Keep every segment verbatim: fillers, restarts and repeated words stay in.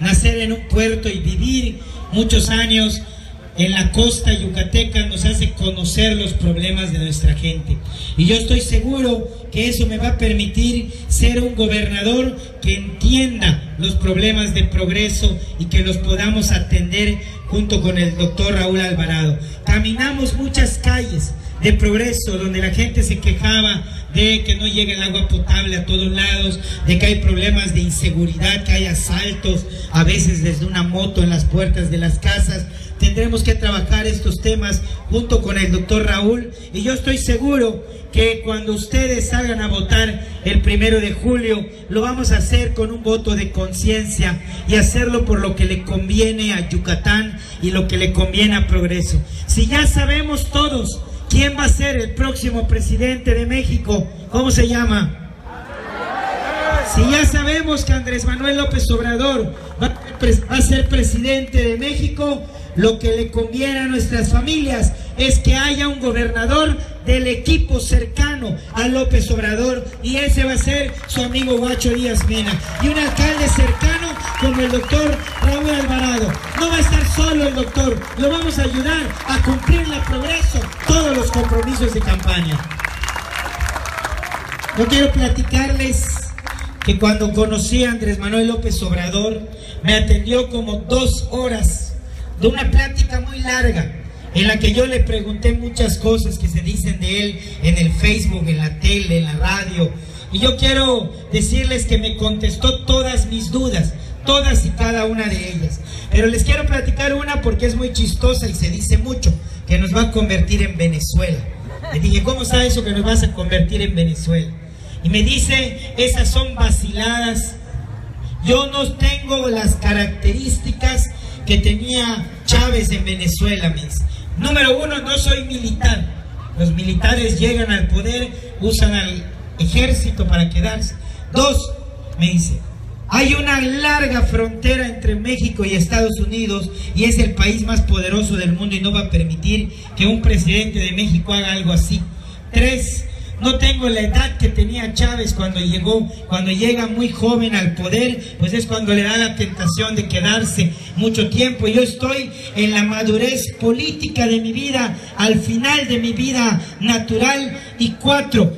nacer en un puerto y vivir muchos años en la costa yucateca nos hace conocer los problemas de nuestra gente. Y yo estoy seguro que eso me va a permitir ser un gobernador que entienda los problemas de Progreso y que los podamos atender junto con el doctor Raúl Alvarado. Caminamos muchas calles de Progreso donde la gente se quejaba de que no llega el agua potable a todos lados, de que hay problemas de inseguridad, que hay asaltos, a veces desde una moto en las puertas de las casas. Tendremos que trabajar estos temas junto con el doctor Raúl, y yo estoy seguro que cuando ustedes salgan a votar el primero de julio, lo vamos a hacer con un voto de conciencia y hacerlo por lo que le conviene a Yucatán y lo que le conviene a Progreso. Si ya sabemos todos quién va a ser el próximo presidente de México, ¿cómo se llama? Si ya sabemos que Andrés Manuel López Obrador va a ser presidente de México, lo que le conviene a nuestras familias es que haya un gobernador del equipo cercano a López Obrador, y ese va a ser su amigo Huacho Díaz Mena, y un alcalde cercano como el doctor Raúl Alvarado. No va a estar solo el doctor, lo vamos a ayudar a cumplir la Progreso todos los compromisos de campaña. Yo quiero platicarles que cuando conocí a Andrés Manuel López Obrador, me atendió como dos horas de una plática muy larga, en la que yo le pregunté muchas cosas que se dicen de él en el Facebook, en la tele, en la radio, y yo quiero decirles que me contestó todas mis dudas, todas y cada una de ellas, pero les quiero platicar una porque es muy chistosa y se dice mucho, que nos va a convertir en Venezuela. Le dije, ¿cómo está eso que nos vas a convertir en Venezuela? Y me dice, esas son vaciladas, yo no tengo las características que tenía Chávez en Venezuela. Me dice, número uno, no soy militar, los militares llegan al poder, usan al ejército para quedarse. Dos, me dice, hay una larga frontera entre México y Estados Unidos y es el país más poderoso del mundo y no va a permitir que un presidente de México haga algo así. Tres, no tengo la edad que tenía Chávez cuando llegó, cuando llega muy joven al poder, pues es cuando le da la tentación de quedarse mucho tiempo. Yo estoy en la madurez política de mi vida, al final de mi vida natural. Y cuatro,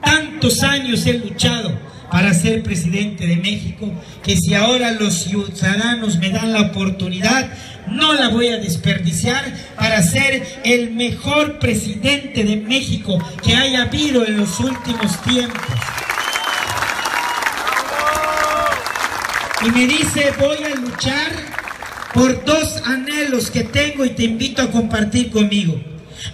tantos años he luchado para ser presidente de México, que si ahora los ciudadanos me dan la oportunidad, no la voy a desperdiciar para ser el mejor presidente de México que haya habido en los últimos tiempos. Y me dice, voy a luchar por dos anhelos que tengo y te invito a compartir conmigo.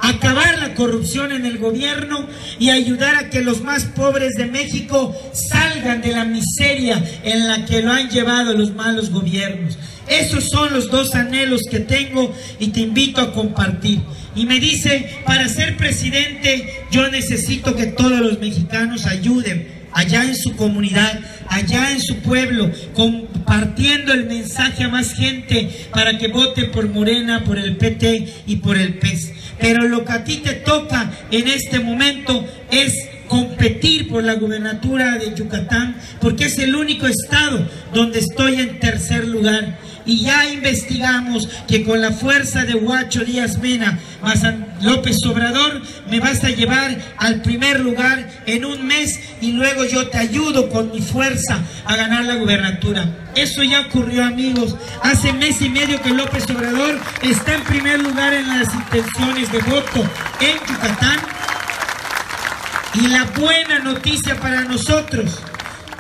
Acabar la corrupción en el gobierno y ayudar a que los más pobres de México salgan de la miseria en la que lo han llevado los malos gobiernos. Esos son los dos anhelos que tengo y te invito a compartir. Y me dice, para ser presidente yo necesito que todos los mexicanos ayuden allá en su comunidad, allá en su pueblo, compartiendo el mensaje a más gente para que vote por Morena, por el P T y por el P E S. Pero lo que a ti te toca en este momento es competir por la gubernatura de Yucatán, porque es el único estado donde estoy en tercer lugar. Y ya investigamos que con la fuerza de Huacho Díaz Mena más López Obrador me vas a llevar al primer lugar en un mes, y luego yo te ayudo con mi fuerza a ganar la gubernatura. Eso ya ocurrió, amigos. Hace mes y medio que López Obrador está en primer lugar en las intenciones de voto en Yucatán. Y la buena noticia para nosotros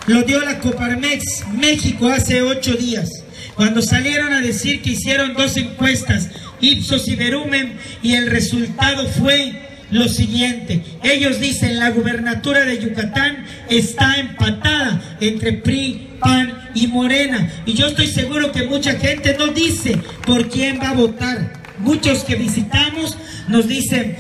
lo dio la Coparmex México hace ocho días, cuando salieron a decir que hicieron dos encuestas, Ipsos y Berumen, y el resultado fue lo siguiente. Ellos dicen, la gubernatura de Yucatán está empatada entre P R I, P A N y Morena. Y yo estoy seguro que mucha gente no dice por quién va a votar. Muchos que visitamos nos dicen,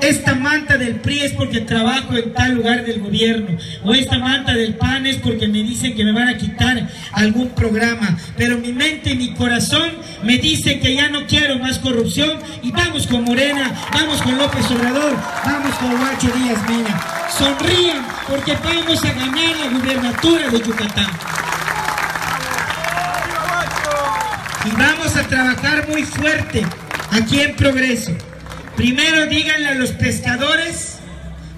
esta manta del P R I es porque trabajo en tal lugar del gobierno, o esta manta del P A N es porque me dicen que me van a quitar algún programa, pero mi mente y mi corazón me dicen que ya no quiero más corrupción y vamos con Morena, vamos con López Obrador, vamos con Huacho Díaz Mena. Sonrían porque vamos a ganar la gubernatura de Yucatán. y vamos a trabajar muy fuerte aquí en Progreso. Primero díganle a los pescadores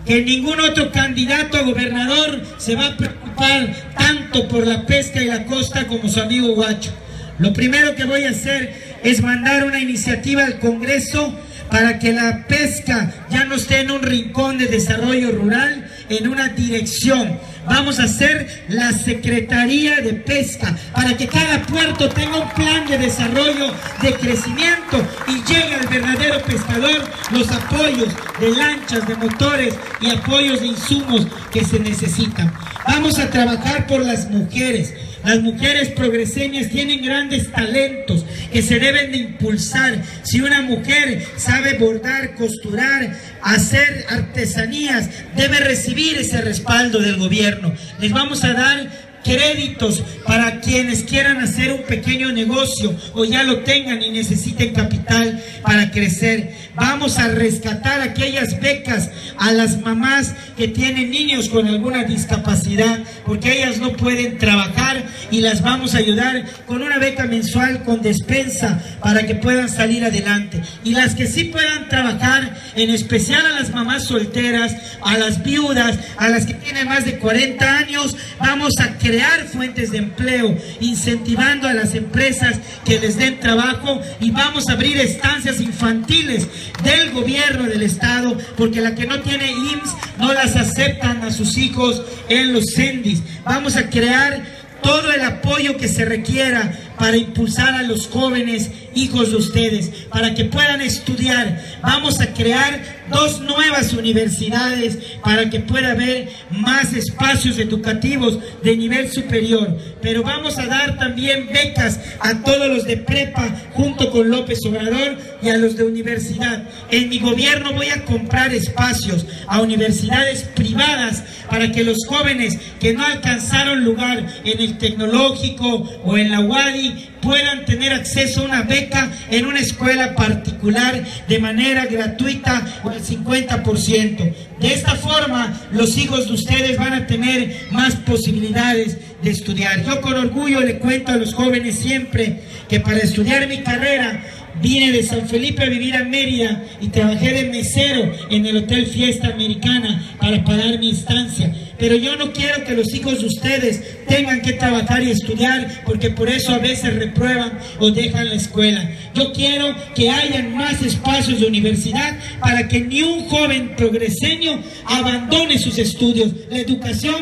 que ningún otro candidato a gobernador se va a preocupar tanto por la pesca y la costa como su amigo Huacho. Lo primero que voy a hacer es mandar una iniciativa al Congreso para que la pesca ya no esté en un rincón de desarrollo rural, en una dirección. Vamos a hacer la Secretaría de Pesca para que cada puerto tenga un plan de desarrollo, de crecimiento, y llegue al verdadero pescador los apoyos de lanchas, de motores y apoyos de insumos que se necesitan. Vamos a trabajar por las mujeres. Las mujeres progreseñas tienen grandes talentos que se deben de impulsar. Si una mujer sabe bordar, costurar, hacer artesanías, debe recibir ese respaldo del gobierno. Les vamos a dar créditos para quienes quieran hacer un pequeño negocio o ya lo tengan y necesiten capital para crecer. Vamos a rescatar aquellas becas a las mamás que tienen niños con alguna discapacidad, porque ellas no pueden trabajar, y las vamos a ayudar con una beca mensual con despensa para que puedan salir adelante. Y las que sí puedan trabajar, en especial a las mamás solteras, a las viudas, a las que tienen más de cuarenta años, vamos a crear crear fuentes de empleo, incentivando a las empresas que les den trabajo, y vamos a abrir estancias infantiles del gobierno del estado, porque la que no tiene I M S S no las aceptan a sus hijos en los CENDIS. Vamos a crear todo el apoyo que se requiera para impulsar a los jóvenes hijos de ustedes, para que puedan estudiar. Vamos a crear dos nuevas universidades para que pueda haber más espacios educativos de nivel superior. Pero vamos a dar también becas a todos los de prepa, junto con López Obrador, y a los de universidad. En mi gobierno voy a comprar espacios a universidades privadas para que los jóvenes que no alcanzaron lugar en el tecnológico o en la U A D Y puedan tener acceso a una beca en una escuela particular de manera gratuita o al cincuenta por ciento. De esta forma, los hijos de ustedes van a tener más posibilidades de estudiar. Yo con orgullo le cuento a los jóvenes siempre que para estudiar mi carrera vine de San Felipe a vivir a Mérida y trabajé de mesero en el Hotel Fiesta Americana para pagar mi estancia. Pero yo no quiero que los hijos de ustedes tengan que trabajar y estudiar, porque por eso a veces reprueban o dejan la escuela. Yo quiero que hayan más espacios de universidad para que ni un joven progreseño abandone sus estudios. La educación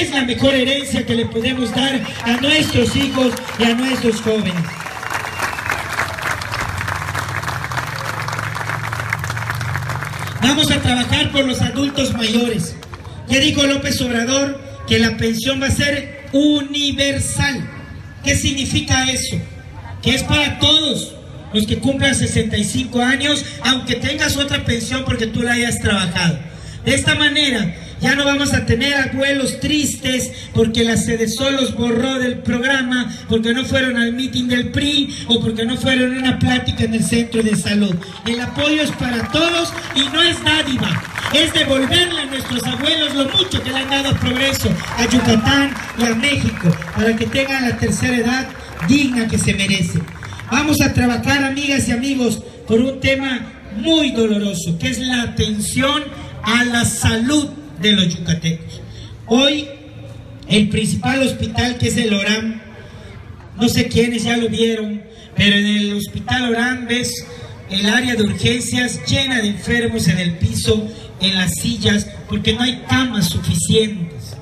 es la mejor herencia que le podemos dar a nuestros hijos y a nuestros jóvenes. Vamos a trabajar por los adultos mayores. Ya dijo López Obrador que la pensión va a ser universal. ¿Qué significa eso? Que es para todos los que cumplan sesenta y cinco años, aunque tengas otra pensión porque tú la hayas trabajado. De esta manera ya no vamos a tener abuelos tristes porque la SEDESOL los borró del programa, porque no fueron al mitin del P R I o porque no fueron a una plática en el centro de salud. El apoyo es para todos y no es dádiva, es devolverle a nuestros abuelos lo mucho que le han dado a Progreso, a Yucatán y a México, para que tengan la tercera edad digna que se merece. Vamos a trabajar, amigas y amigos, por un tema muy doloroso, que es la atención a la salud de los yucatecos. Hoy el principal hospital, que es el O'Horán, no sé quiénes ya lo vieron, pero en el hospital O'Horán ves el área de urgencias llena de enfermos en el piso, en las sillas, porque no hay camas suficientes.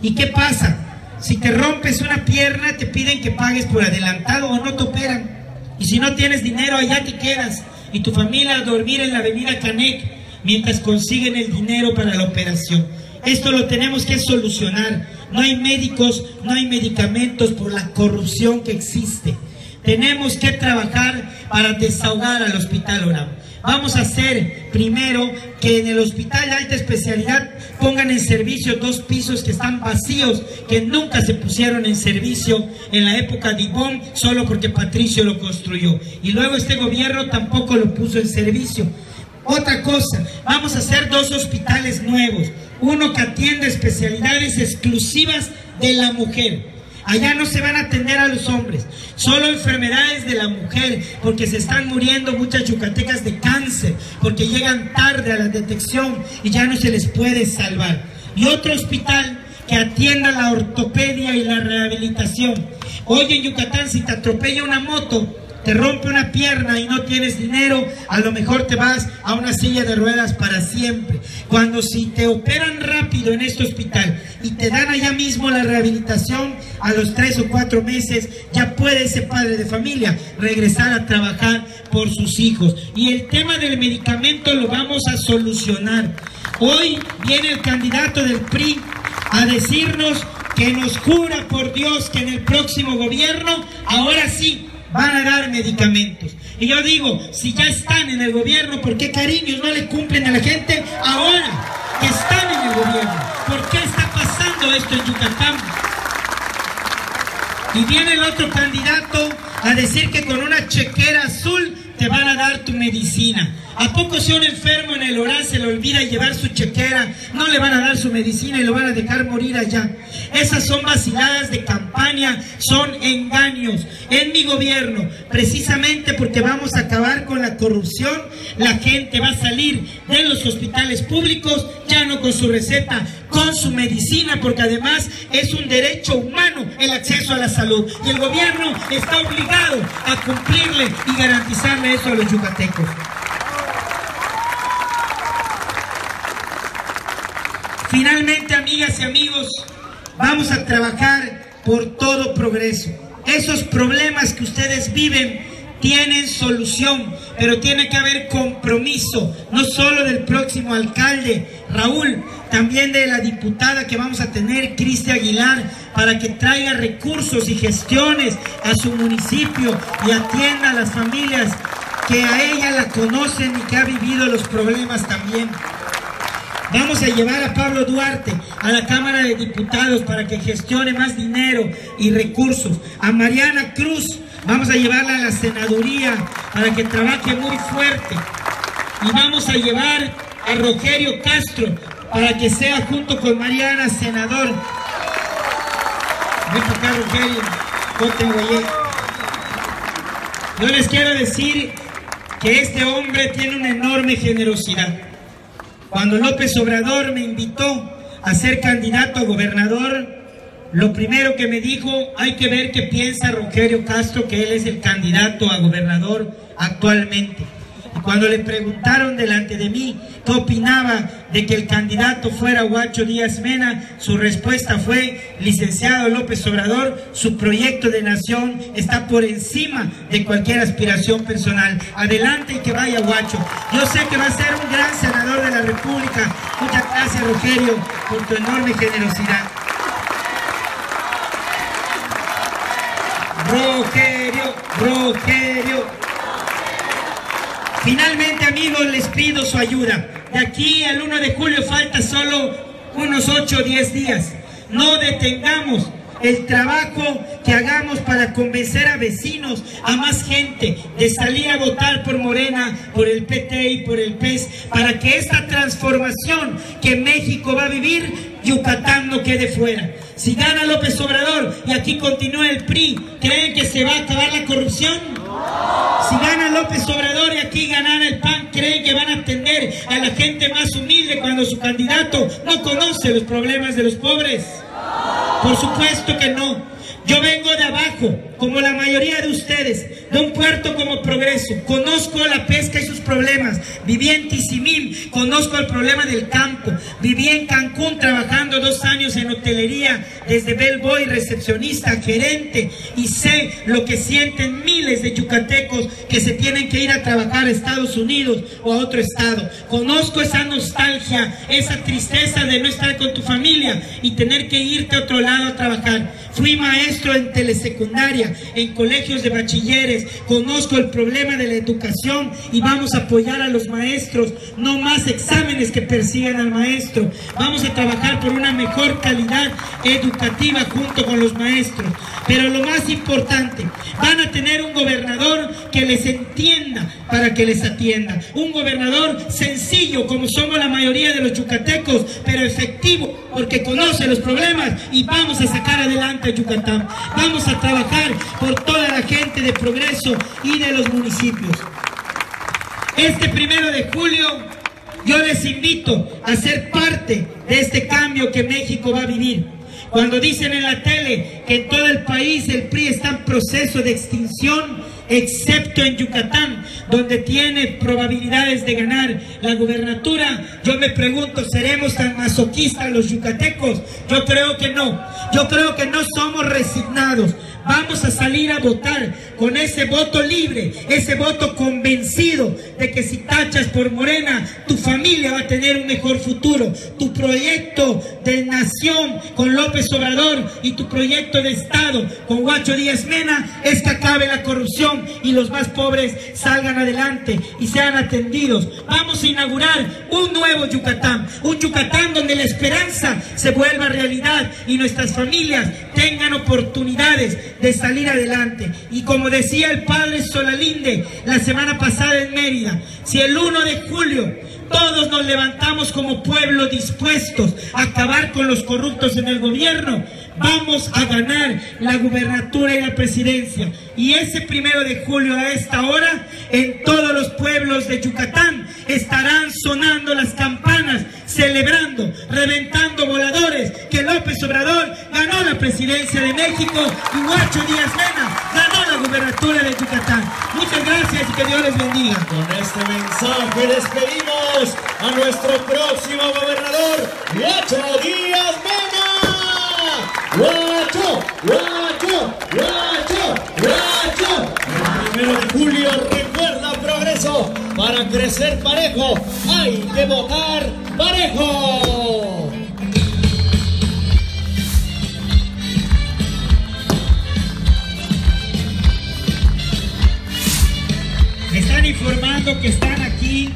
¿Y qué pasa? Si te rompes una pierna te piden que pagues por adelantado o no te operan, y si no tienes dinero allá te quedas y tu familia a dormir en la avenida Canec mientras consiguen el dinero para la operación. Esto lo tenemos que solucionar. No hay médicos, no hay medicamentos por la corrupción que existe. Tenemos que trabajar para desahogar al hospital O'Horán. Vamos a hacer primero que en el hospital de alta especialidad pongan en servicio dos pisos que están vacíos, que nunca se pusieron en servicio en la época de Ibón, solo porque Patricio lo construyó. Y luego este gobierno tampoco lo puso en servicio. Otra cosa, vamos a hacer dos hospitales nuevos, uno que atiende especialidades exclusivas de la mujer. Allá no se van a atender a los hombres, solo enfermedades de la mujer, porque se están muriendo muchas yucatecas de cáncer, porque llegan tarde a la detección y ya no se les puede salvar. Y otro hospital que atienda la ortopedia y la rehabilitación. Hoy en Yucatán, si te atropella una moto, te rompe una pierna y no tienes dinero, a lo mejor te vas a una silla de ruedas para siempre. Cuando si te operan rápido en este hospital y te dan allá mismo la rehabilitación, a los tres o cuatro meses ya puede ese padre de familia regresar a trabajar por sus hijos. Y el tema del medicamento lo vamos a solucionar. Hoy viene el candidato del P R I a decirnos que nos jura por Dios que en el próximo gobierno, ahora sí, van a dar medicamentos. Y yo digo, si ya están en el gobierno, ¿por qué cariños no le cumplen a la gente ahora que están en el gobierno? ¿Por qué está pasando esto en Yucatán? Y viene el otro candidato a decir que con una chequera azul te van a dar tu medicina. ¿A poco si un enfermo en el O'Horán se le olvida llevar su chequera, no le van a dar su medicina y lo van a dejar morir allá? Esas son vaciladas de campaña, son engaños. En mi gobierno, precisamente porque vamos a acabar con la corrupción, la gente va a salir de los hospitales públicos, ya no con su receta, con su medicina, porque además es un derecho humano el acceso a la salud. Y el gobierno está obligado a cumplirle y garantizarle eso a los yucatecos. Finalmente, amigas y amigos, vamos a trabajar por todo Progreso. Esos problemas que ustedes viven tienen solución, pero tiene que haber compromiso, no solo del próximo alcalde, Raúl, también de la diputada que vamos a tener, Cristian Aguilar, para que traiga recursos y gestiones a su municipio y atienda a las familias que a ella la conocen y que ha vivido los problemas también. Vamos a llevar a Pablo Duarte a la Cámara de Diputados para que gestione más dinero y recursos. A Mariana Cruz vamos a llevarla a la senaduría para que trabaje muy fuerte. Y vamos a llevar a Rogelio Castro para que sea junto con Mariana senador. Ven para acá, Rogelio. Póntenlo ahí. Yo les quiero decir que este hombre tiene una enorme generosidad. Cuando López Obrador me invitó a ser candidato a gobernador, lo primero que me dijo, hay que ver qué piensa Rogelio Castro, que él es el candidato a gobernador actualmente. Y cuando le preguntaron delante de mí qué opinaba de que el candidato fuera Huacho Díaz Mena, su respuesta fue, licenciado López Obrador, su proyecto de nación está por encima de cualquier aspiración personal. Adelante y que vaya Huacho. Yo sé que va a ser un gran senador de la República. Muchas gracias, Rogelio, por tu enorme generosidad. Rogelio, Rogelio. Finalmente, amigos, les pido su ayuda. De aquí al uno de julio falta solo unos ocho o diez días. No detengamos el trabajo que hagamos para convencer a vecinos, a más gente, de salir a votar por Morena, por el P T y por el P E S, para que esta transformación que México va a vivir, Yucatán no quede fuera. Si gana López Obrador y aquí continúa el P R I, ¿creen que se va a acabar la corrupción? Si gana López Obrador y aquí ganara el P A N, ¿creen que van a atender a la gente más humilde cuando su candidato no conoce los problemas de los pobres? Por supuesto que no. Yo vengo de abajo, como la mayoría de ustedes, de un puerto como Progreso. Conozco la pesca y sus problemas. Viví en Tizimín, conozco el problema del campo. Viví en Cancún trabajando dos años en hotelería, desde bellboy, recepcionista, gerente. Y sé lo que sienten miles de yucatecos que se tienen que ir a trabajar a Estados Unidos o a otro estado. Conozco esa nostalgia, esa tristeza de no estar con tu familia y tener que irte a otro lado a trabajar. Fui maestro en telesecundaria, en colegios de bachilleres, conozco el problema de la educación y vamos a apoyar a los maestros, no más exámenes que persigan al maestro, vamos a trabajar por una mejor calidad educativa junto con los maestros, pero lo más importante, van a tener un gobernador que les entienda para que les atienda, un gobernador sencillo como somos la mayoría de los yucatecos, pero efectivo porque conoce los problemas y vamos a sacar adelante a Yucatán. Morena. Vamos a trabajar por toda la gente de Progreso y de los municipios. Este primero de julio yo les invito a ser parte de este cambio que México va a vivir. Cuando dicen en la tele que en todo el país el P R I está en proceso de extinción, excepto en Yucatán, donde tiene probabilidades de ganar la gubernatura, yo me pregunto, ¿seremos tan masoquistas los yucatecos? Yo creo que no, yo creo que no somos resignados. Vamos a salir a votar con ese voto libre, ese voto convencido de que si tachas por Morena, tu familia va a tener un mejor futuro. Tu proyecto de nación con López Obrador y tu proyecto de Estado con Huacho Díaz Mena es que acabe la corrupción y los más pobres salgan adelante y sean atendidos. Vamos a inaugurar un nuevo Yucatán, un Yucatán donde la esperanza se vuelva realidad y nuestras familias tengan oportunidades de salir adelante. Y como decía el padre Solalinde la semana pasada en Mérida, si el uno de julio todos nos levantamos como pueblo dispuestos a acabar con los corruptos en el gobierno, vamos a ganar la gubernatura y la presidencia. Y ese primero de julio a esta hora, en todos los pueblos de Yucatán estarán sonando las campanas, celebrando, reventando voladores, que López Obrador ganó la presidencia de México y Huacho Díaz Mena ganó la gubernatura de Yucatán. Muchas gracias y que Dios les bendiga. Con este mensaje despedimos a nuestro próximo gobernador, Huacho Díaz Mena. ¡Huacho! ¡Huacho! ¡Huacho! ¡Huacho! El primero de julio, recuerda, Progreso, para crecer parejo hay que votar parejo. Me están informando que están aquí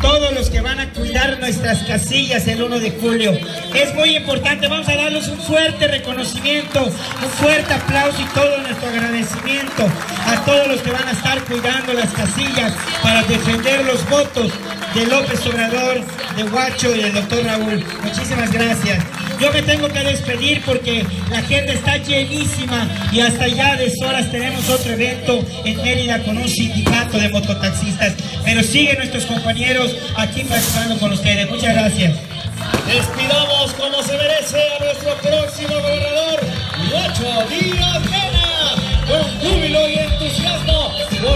todos los que van a cuidar nuestras casillas el uno de julio. Es muy importante, vamos a darles un fuerte reconocimiento, un fuerte aplauso y todo nuestro agradecimiento a todos los que van a estar cuidando las casillas para defender los votos de López Obrador, de Huacho y del doctor Raúl. Muchísimas gracias. Yo me tengo que despedir porque la agenda está llenísima y hasta ya deshoras tenemos otro evento en Mérida con un sindicato de mototaxistas. Pero siguen nuestros compañeros aquí participando con ustedes. Muchas gracias. Despidamos como se merece a nuestro próximo gobernador, Huacho Díaz Mena, con júbilo y entusiasmo.